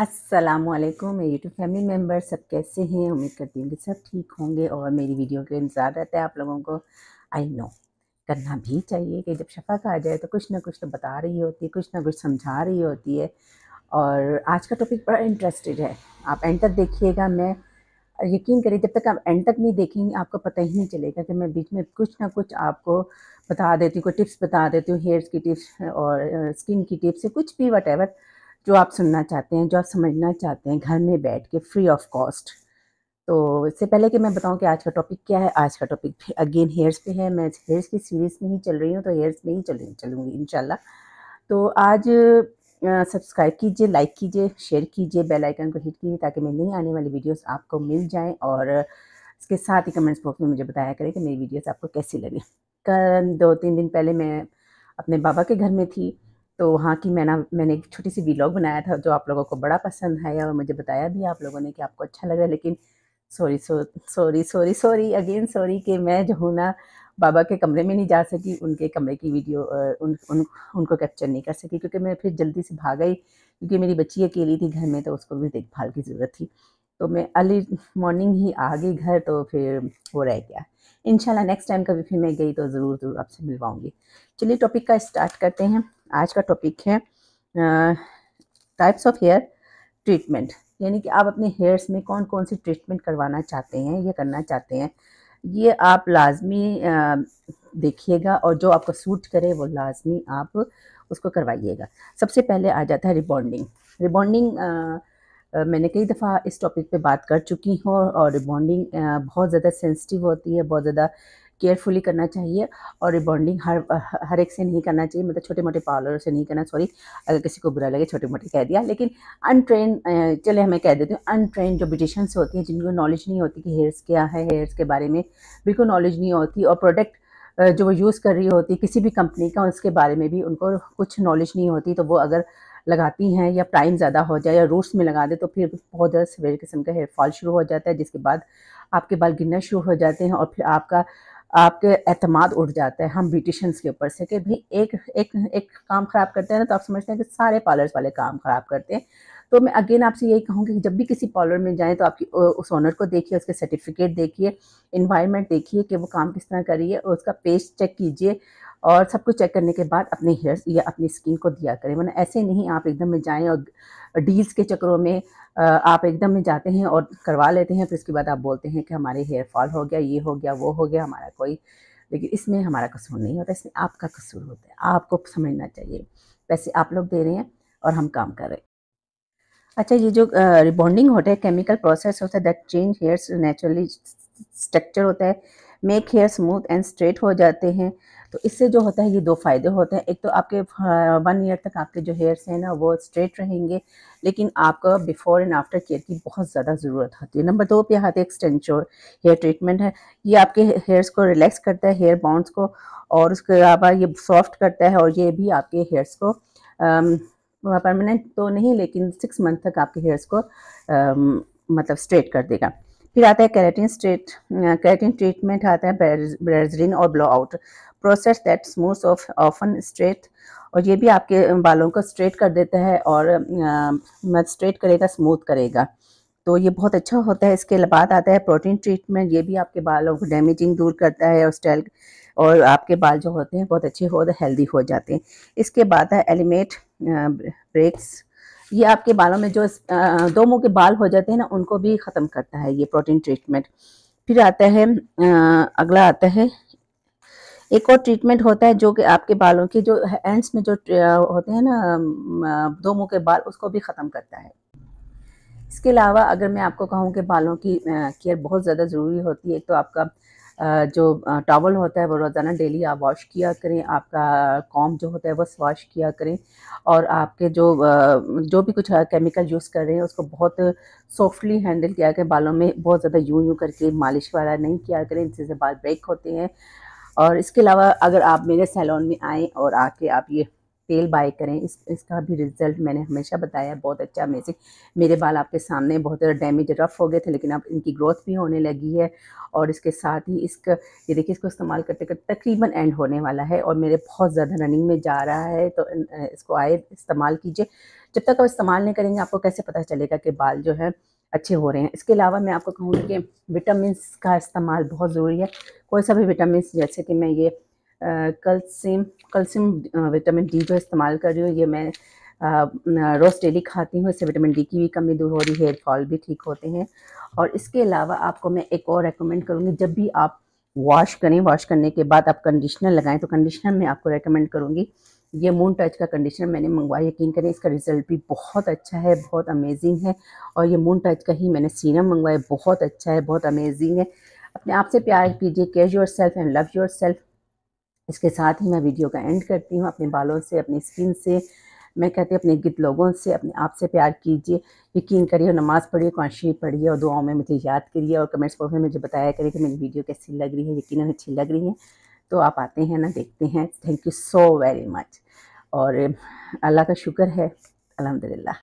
अस्सलामुअलैकुम मेरे YouTube family member, सब कैसे हैं? उम्मीद करती हूँ कि सब ठीक होंगे और मेरी वीडियो के इंतज़ार रहता है आप लोगों को। आई नो करना भी चाहिए कि जब शफ़क़ आ जाए तो कुछ ना कुछ तो बता रही होती है, कुछ ना कुछ समझा रही होती है। और आज का टॉपिक बड़ा इंटरेस्टेड है, आप एंड तक देखिएगा। मैं यकीन करें जब तक आप एंड तक नहीं देखेंगे आपको पता ही नहीं चलेगा कि मैं बीच में कुछ ना कुछ आपको बता देती हूँ, कोई टिप्स बता देती हूँ, हेयर्स की टिप्स और स्किन की टिप्स, कुछ भी वटएवर जो आप सुनना चाहते हैं, जो आप समझना चाहते हैं घर में बैठ के फ्री ऑफ कॉस्ट। तो इससे पहले कि मैं बताऊं कि आज का टॉपिक क्या है, आज का टॉपिक भी अगेन हेयर्स पे है। मैं हेयर्स की सीरीज़ में ही चल रही हूँ तो हेयर्स में ही चलूँगी इंशाल्लाह। तो आज सब्सक्राइब कीजिए, लाइक कीजिए, शेयर कीजिए, बेल आइकन को हिट कीजिए ताकि मेरी नई आने वाली वीडियोस आपको मिल जाएँ। और इसके साथ ही कमेंट्स बॉक्स में मुझे बताया करें कि मेरी वीडियोस आपको कैसी लगे। कल 2-3 दिन पहले मैं अपने बाबा के घर में थी तो वहाँ की मैंने एक छोटी सी व्लॉग बनाया था जो आप लोगों को बड़ा पसंद आया और मुझे बताया भी आप लोगों ने कि आपको अच्छा लगा। लेकिन सॉरी कि मैं जो हूँ ना बाबा के कमरे में नहीं जा सकी, उनके कमरे की वीडियो उनको कैप्चर नहीं कर सकी क्योंकि मैं फिर जल्दी से भाग गई क्योंकि मेरी बच्ची अकेली थी घर में तो उसको भी देखभाल की ज़रूरत थी। तो मैं अर्ली मॉर्निंग ही आ गई घर तो फिर वो रह गया। इंशाल्लाह नेक्स्ट टाइम कभी फिर मैं गई तो ज़रूर आपसे मिलवाऊंगी। चलिए टॉपिक का स्टार्ट करते हैं। आज का टॉपिक है टाइप्स ऑफ हेयर ट्रीटमेंट, यानी कि आप अपने हेयर्स में कौन कौन सी ट्रीटमेंट करवाना चाहते हैं या करना चाहते हैं। ये आप लाजमी देखिएगा और जो आपको सूट करे वो लाजमी आप उसको करवाइएगा। सबसे पहले आ जाता है रिबॉन्डिंग। रिबॉन्डिंग मैंने कई दफ़ा इस टॉपिक पे बात कर चुकी हूँ और रिबॉन्डिंग बहुत ज़्यादा सेंसिटिव होती है, बहुत ज़्यादा केयरफुली करना चाहिए। और रिबॉन्डिंग हर एक से नहीं करना चाहिए, मतलब छोटे मोटे पार्लर से नहीं करना। सॉरी अगर किसी को बुरा लगे, छोटे मोटे कह दिया। लेकिन अनट्रेन चले हमें कह देती हूँ, अनट्रेन जो ब्यूटिशियंस होती हैं जिनको नॉलेज नहीं होती कि हेयर्स क्या है, हेयर्स के बारे में बिल्कुल नॉलेज नहीं होती और प्रोडक्ट जो वो यूज़ कर रही होती किसी भी कंपनी का उसके बारे में भी उनको कुछ नॉलेज नहीं होती। तो वो अगर लगाती हैं या प्राइम ज़्यादा हो जाए या रूट्स में लगा दे तो फिर बहुत ज़्यादा सीवियर किस्म का हेयर फॉल शुरू हो जाता है, जिसके बाद आपके बाल गिरना शुरू हो जाते हैं और फिर आपके एतमाद उठ जाता है हम ब्यूटिशंस के ऊपर से कि भाई एक एक एक काम ख़राब करते हैं ना तो आप समझते हैं कि सारे पार्लर्स वाले काम ख़राब करते हैं। तो मैं अगेन आपसे यही कहूँगी कि जब भी किसी पार्लर में जाएँ तो आपकी उस ओनर को देखिए, उसके सर्टिफिकेट देखिए, एनवायरनमेंट देखिए कि वो काम किस तरह कर रही है, उसका पेज चेक कीजिए और सब कुछ चेक करने के बाद अपने हेयर्स या अपनी स्किन को दिया करें। वरना ऐसे नहीं आप एकदम में जाएँ और डील्स के चक्करों में आप एकदम में जाते हैं और करवा लेते हैं, फिर उसके बाद आप बोलते हैं कि हमारे हेयर फॉल हो गया, ये हो गया, वो हो गया हमारा कोई। लेकिन इसमें हमारा कसूर नहीं होता, इसमें आपका कसूर होता है। आपको समझना चाहिए पैसे आप लोग दे रहे हैं और हम काम कर रहे हैं। अच्छा, ये जो रिबॉन्डिंग होता है केमिकल प्रोसेस होता है that change hairs naturally structure होता है, make hair smooth and straight हो जाते हैं। तो इससे जो होता है ये 2 फ़ायदे होते हैं। एक तो आपके 1 ईयर तक आपके जो हेयर्स हैं ना वो स्ट्रेट रहेंगे, लेकिन आपका बिफ़ोर एंड आफ्टर केयर की बहुत ज़्यादा ज़रूरत होती है। नंबर 2 पे आते हैं एक्सटेंशन हेयर ट्रीटमेंट है। ये आपके हेयर्स को रिलैक्स करता है, हेयर बाउंड्स को, और उसके अलावा ये सॉफ्ट करता है और ये भी आपके हेयर्स को परमानेंट तो नहीं लेकिन 6 मंथ तक आपके हेयर्स को मतलब स्ट्रेट कर देगा। फिर आता है केराटिन ट्रीटमेंट आता है ब्रेजरिन और blow out process that smooth of often straight, और ये भी आपके बालों को स्ट्रेट कर देता है और स्ट्रेट करेगा, स्मूथ करेगा, तो ये बहुत अच्छा होता है। इसके बाद आता है प्रोटीन ट्रीटमेंट। ये भी आपके बालों को डैमेजिंग दूर करता है और स्टाइल और आपके बाल जो होते हैं बहुत अच्छे होते हैं, हेल्दी हो जाते हैं। इसके बाद है एलिमेट ब्रेक्स। ये आपके बालों में जो 2 मुंह के बाल हो जाते हैं ना उनको भी ख़त्म करता है ये प्रोटीन ट्रीटमेंट। फिर आता है अगला आता है एक और ट्रीटमेंट होता है जो कि आपके बालों के जो एंड्स में जो होते हैं ना 2 मुंह के बाल उसको भी ख़त्म करता है। इसके अलावा अगर मैं आपको कहूँ कि बालों की केयर बहुत ज़्यादा ज़रूरी होती है, एक तो आपका जो टॉवल होता है वो रोज़ाना डेली आप वॉश किया करें, आपका कॉम जो होता है वो स्वाश किया करें, और आपके जो भी कुछ केमिकल यूज़ कर रहे हैं उसको बहुत सॉफ्टली हैंडल किया करें। बालों में बहुत ज़्यादा यूं करके मालिश वाला नहीं किया करें, इससे बाल ब्रेक होते हैं। और इसके अलावा अगर आप मेरे सैलून में आएँ और आके आप ये तेल बाय करें। इसका भी रिजल्ट मैंने हमेशा बताया बहुत अच्छा, अमेजिंग। मेरे बाल आपके सामने बहुत ज़्यादा डैमेज रफ हो गए थे, लेकिन अब इनकी ग्रोथ भी होने लगी है। और इसके साथ ही इसका ये देखिए, इसको इस्तेमाल करते करते तकरीबन एंड होने वाला है और मेरे बहुत ज़्यादा रनिंग में जा रहा है। तो इसको आए इस्तेमाल कीजिए। जब तक आप इस्तेमाल नहीं करेंगे आपको कैसे पता चलेगा कि बाल जो है अच्छे हो रहे हैं। इसके अलावा मैं आपको कहूँगी कि विटामिन का इस्तेमाल बहुत ज़रूरी है। कोई सा भी विटामिन, जैसे कि मैं ये कैल्शियम विटामिन डी जो इस्तेमाल कर रही हूँ, ये मैं रोज़ डेली खाती हूँ। इससे विटामिन डी की भी कमी दूर हो रही है, हेयर फॉल भी ठीक होते हैं। और इसके अलावा आपको मैं एक और रेकमेंड करूँगी, जब भी आप वॉश करें, वॉश करने के बाद आप कंडीशनर लगाएं, तो कंडीशनर मैं आपको रेकमेंड करूँगी। ये मून टच का कंडीशनर मैंने मंगवाया, यकीन करें इसका रिज़ल्ट भी बहुत अच्छा है, बहुत अमेजिंग है। और ये मून टच का ही मैंने सीरम मंगवाया, बहुत अच्छा है, बहुत अमेजिंग है। अपने आप से प्यार कीजिए, care yourself and love yourself. इसके साथ ही मैं वीडियो का एंड करती हूँ। अपने बालों से, अपनी स्किन से, मैं कहती हूँ अपने गिद्ध लोगों से, अपने आप से प्यार कीजिए। यकीन करिए और नमाज़ पढ़िए, काशी पढ़िए और दुआओं में मुझे याद करिए। और कमेंट्स बॉक्स में मुझे बताया करिए कि मेरी वीडियो कैसी लग रही है। यकीनन अच्छी लग रही है, तो आप आते हैं ना, देखते हैं। Thank you so very much और अल्लाह का शुक्र है, अल्हम्दुलिल्लाह।